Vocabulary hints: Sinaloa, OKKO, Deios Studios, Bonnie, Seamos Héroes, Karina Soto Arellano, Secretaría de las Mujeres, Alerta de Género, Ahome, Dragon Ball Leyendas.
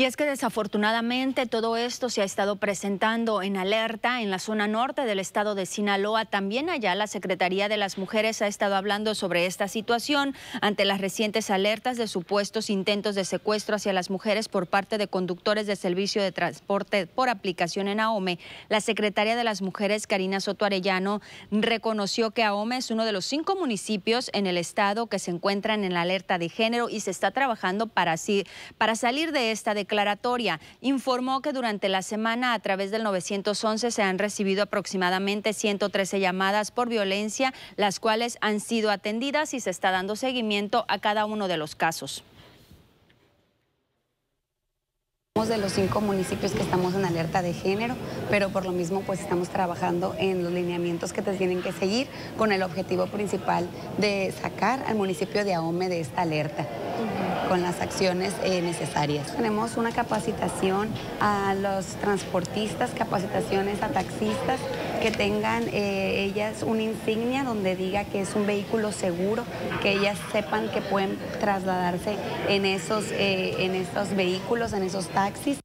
Y es que desafortunadamente todo esto se ha estado presentando en Alerta, en la zona norte del estado de Sinaloa. También allá la Secretaría de las Mujeres ha estado hablando sobre esta situación ante las recientes alertas de supuestos intentos de secuestro hacia las mujeres por parte de conductores de servicio de transporte por aplicación en Ahome. La Secretaría de las Mujeres, Karina Soto Arellano, reconoció que Ahome es uno de los 5 municipios en el estado que se encuentran en la alerta de género y se está trabajando para salir de esta declaración. Informó que durante la semana a través del 911 se han recibido aproximadamente 113 llamadas por violencia, las cuales han sido atendidas y se está dando seguimiento a cada uno de los casos. Somos de los 5 municipios que estamos en alerta de género, pero por lo mismo pues estamos trabajando en los lineamientos que tienen que seguir con el objetivo principal de sacar al municipio de Ahome de esta alerta. Con las acciones necesarias. Tenemos una capacitación a los transportistas, capacitaciones a taxistas, que tengan ellas una insignia donde diga que es un vehículo seguro, que ellas sepan que pueden trasladarse en esos vehículos, en esos taxis.